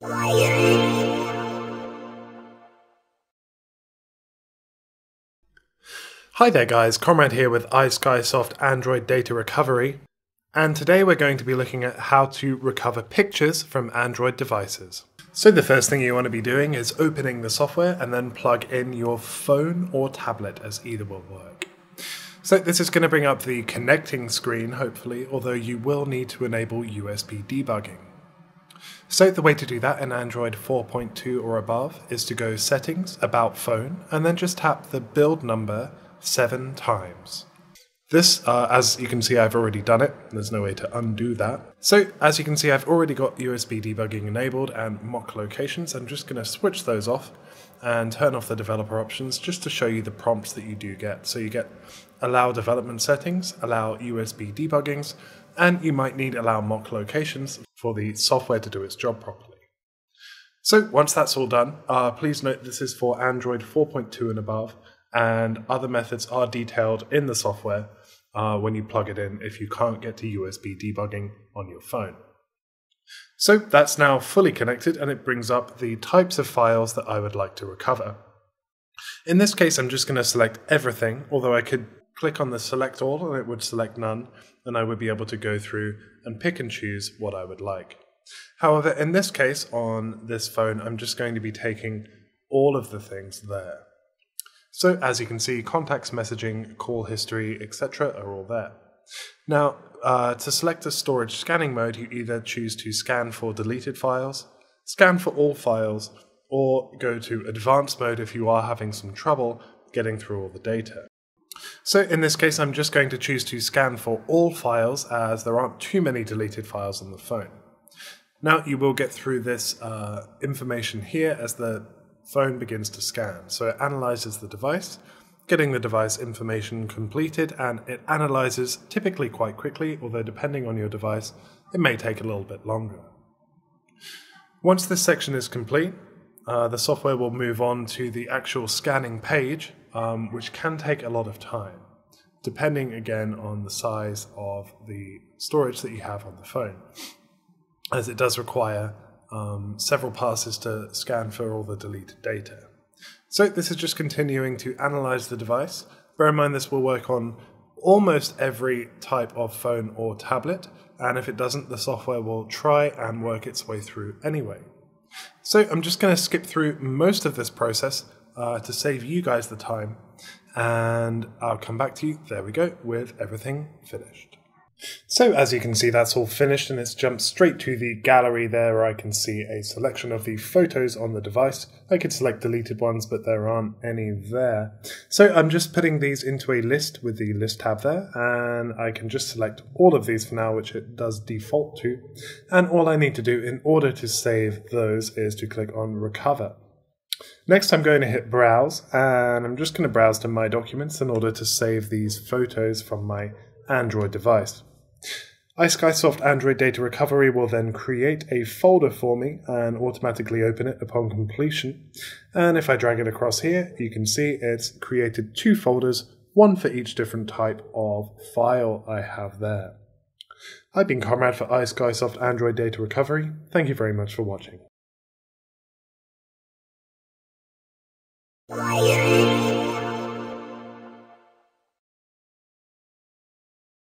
Hi there guys, Comrade here with iSkySoft Android Data Recovery, and today we're going to be looking at how to recover pictures from Android devices. So the first thing you want to be doing is opening the software and then plug in your phone or tablet, as either will work. So this is going to bring up the connecting screen hopefully, although you will need to enable USB debugging. So the way to do that in Android 4.2 or above is to go Settings, About Phone, and then just tap the build number 7 times. This, as you can see, I've already done it. There's no way to undo that. So as you can see, I've already got USB debugging enabled and mock locations. I'm just going to switch those off and turn off the developer options just to show you the prompts that you do get. So you get allow development settings, allow USB debuggings, and you might need allow mock locations for the software to do its job properly. So once that's all done, please note this is for Android 4.2 and above, and other methods are detailed in the software when you plug it in if you can't get to USB debugging on your phone. So that's now fully connected, and it brings up the types of files that I would like to recover. In this case, I'm just going to select everything, although I could click on the select all and it would select none, and I would be able to go through and pick and choose what I would like. However, in this case, on this phone, I'm just going to be taking all of the things there. So as you can see, contacts, messaging, call history, etc. are all there. Now, to select a storage scanning mode, you either choose to scan for deleted files, scan for all files, or go to advanced mode if you are having some trouble getting through all the data. So in this case, I'm just going to choose to scan for all files, as there aren't too many deleted files on the phone. Now you will get through this information here as the phone begins to scan. So it analyzes the device, getting the device information completed, and it analyzes typically quite quickly, although depending on your device, it may take a little bit longer. Once this section is complete, the software will move on to the actual scanning page, which can take a lot of time, depending again on the size of the storage that you have on the phone, as it does require several passes to scan for all the deleted data. So this is just continuing to analyze the device. Bear in mind this will work on almost every type of phone or tablet, and if it doesn't, the software will try and work its way through anyway. So I'm just going to skip through most of this process to save you guys the time, and I'll come back to you, there we go, with everything finished. So as you can see, that's all finished, and it's jumped straight to the gallery there where I can see a selection of the photos on the device. I could select deleted ones, but there aren't any there. So I'm just putting these into a list with the list tab there, and I can just select all of these for now, which it does default to. And all I need to do in order to save those is to click on Recover. Next, I'm going to hit Browse, and I'm just going to browse to My Documents in order to save these photos from my Android device. iSkySoft Android Data Recovery will then create a folder for me and automatically open it upon completion. And if I drag it across here, you can see it's created 2 folders, one for each different type of file I have there. I've been Comrade for iSkySoft Android Data Recovery. Thank you very much for watching.